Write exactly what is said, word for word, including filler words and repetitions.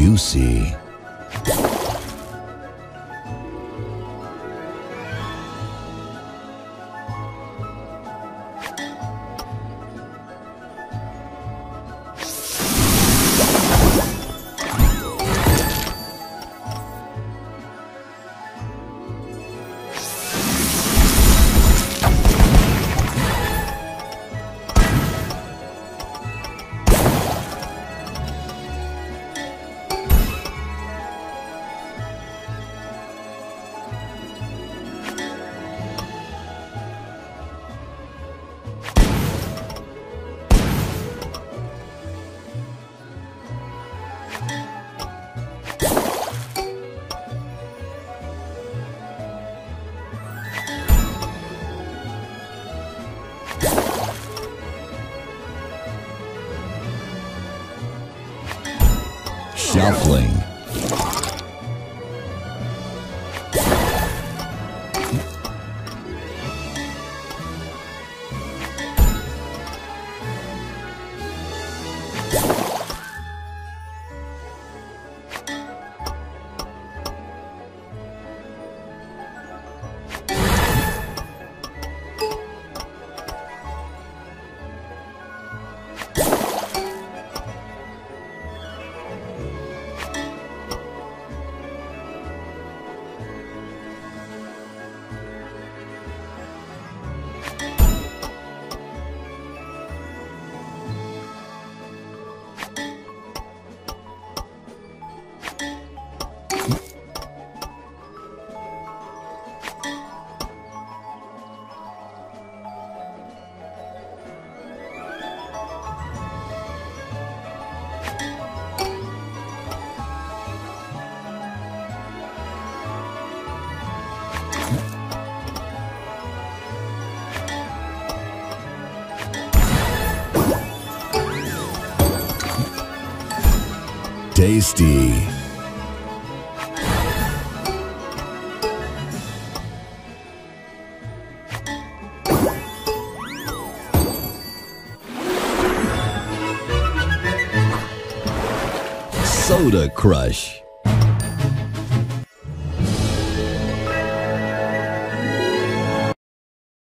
juicy. Shuffling. Tasty. Soda Crush.